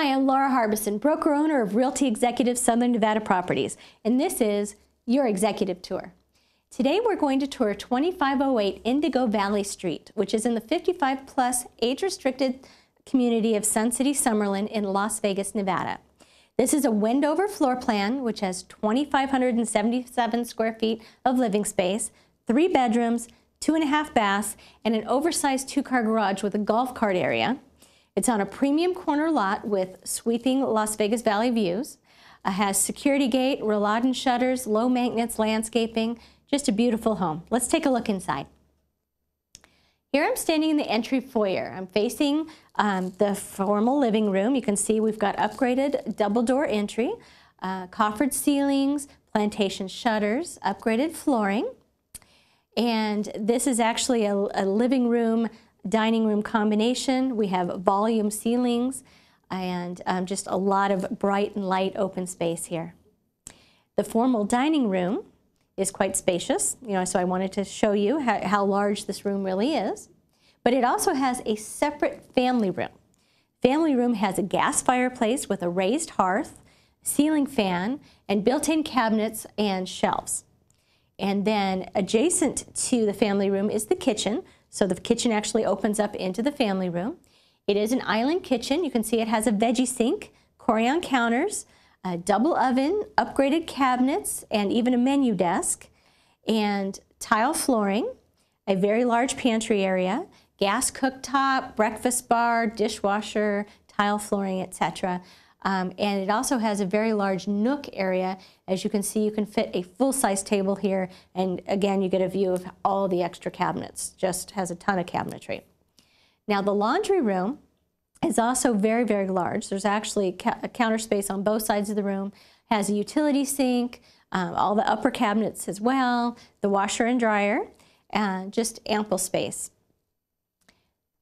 I am Laura Harbison, broker-owner of Realty Executive Southern Nevada Properties, and this is your Executive Tour. Today we're going to tour 2508 Indigo Valley Street, which is in the 55-plus age-restricted community of Sun City Summerlin in Las Vegas, Nevada. This is a Wendover floor plan, which has 2,577 square feet of living space, 3 bedrooms, 2.5 baths, and an oversized 2-car garage with a golf cart area. It's on a premium corner lot with sweeping Las Vegas Valley views. It has security gate, Rolladin shutters, low maintenance landscaping, just a beautiful home. Let's take a look inside. Here I'm standing in the entry foyer. I'm facing the formal living room. You can see we've got upgraded double door entry, coffered ceilings, plantation shutters, upgraded flooring. And this is actually a living room, dining room combination. We have volume ceilings and just a lot of bright and light open space here. The formal dining room is quite spacious, you know, so I wanted to show you how large this room really is. But it also has a separate family room. Family room has a gas fireplace with a raised hearth, ceiling fan, and built-in cabinets and shelves. And then adjacent to the family room is the kitchen. So the kitchen actually opens up into the family room. It is an island kitchen. You can see it has a veggie sink, Corian counters, a double oven, upgraded cabinets, and even a menu desk, and tile flooring, a very large pantry area, gas cooktop, breakfast bar, dishwasher, tile flooring, etc. And it also has a very large nook area. As you can see, you can fit a full-size table here, and again, you get a view of all the extra cabinets. Just has a ton of cabinetry. Now, the laundry room is also very, very large. There's actually a counter space on both sides of the room. Has a utility sink, all the upper cabinets as well, the washer and dryer, and just ample space.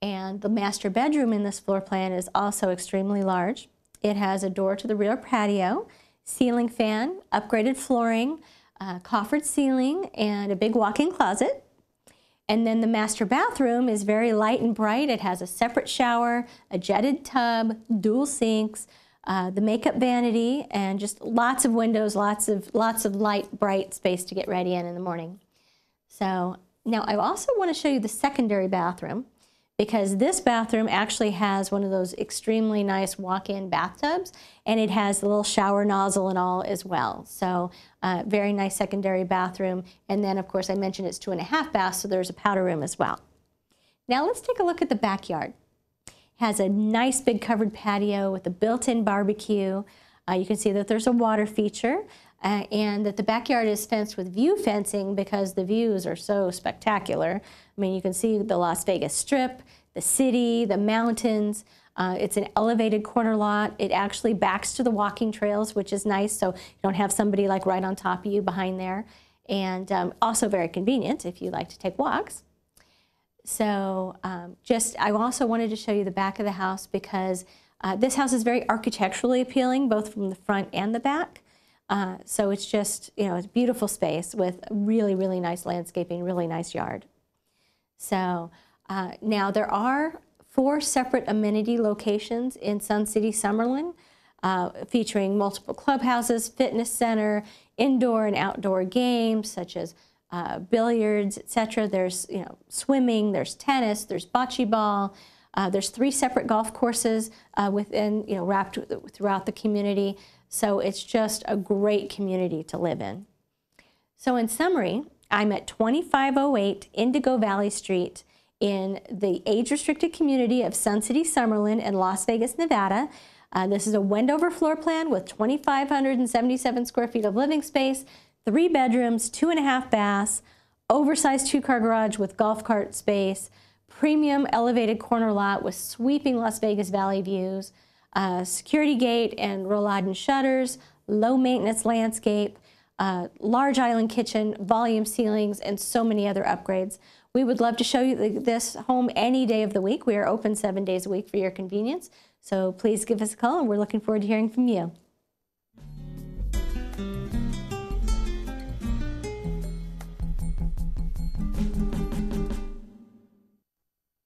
And the master bedroom in this floor plan is also extremely large. It has a door to the rear patio, ceiling fan, upgraded flooring, coffered ceiling, and a big walk-in closet. And then the master bathroom is very light and bright. It has a separate shower, a jetted tub, dual sinks, the makeup vanity, and just lots of windows, lots of light, bright space to get ready in the morning. So now I also want to show you the secondary bathroom, because this bathroom actually has one of those extremely nice walk-in bathtubs, and it has the little shower nozzle and all as well. So very nice secondary bathroom. And then of course I mentioned it's 2.5 baths, so there's a powder room as well. Now let's take a look at the backyard. It has a nice big covered patio with a built-in barbecue. You can see that there's a water feature and that the backyard is fenced with view fencing because the views are so spectacular. I mean, you can see the Las Vegas Strip, the city, the mountains. It's an elevated corner lot. It actually backs to the walking trails, which is nice, so you don't have somebody like right on top of you behind there. And also very convenient if you like to take walks. So I also wanted to show you the back of the house because this house is very architecturally appealing, both from the front and the back. So it's just, you know, it's a beautiful space with really, really nice landscaping, really nice yard. So now there are 4 separate amenity locations in Sun City Summerlin, featuring multiple clubhouses, fitness center, indoor and outdoor games such as billiards, etc. There's, you know, swimming, there's tennis, there's bocce ball. There's 3 separate golf courses within, you know, wrapped throughout the community. So it's just a great community to live in. So in summary, I'm at 2508 Indigo Valley Street in the age-restricted community of Sun City Summerlin in Las Vegas, Nevada. This is a Wendover floor plan with 2,577 square feet of living space, 3 bedrooms, 2.5 baths, oversized 2-car garage with golf cart space, premium elevated corner lot with sweeping Las Vegas Valley views, security gate and Rolladin shutters, low maintenance landscape, large island kitchen, volume ceilings, and so many other upgrades. We would love to show you this home any day of the week. We are open 7 days a week for your convenience. So please give us a call, and we're looking forward to hearing from you.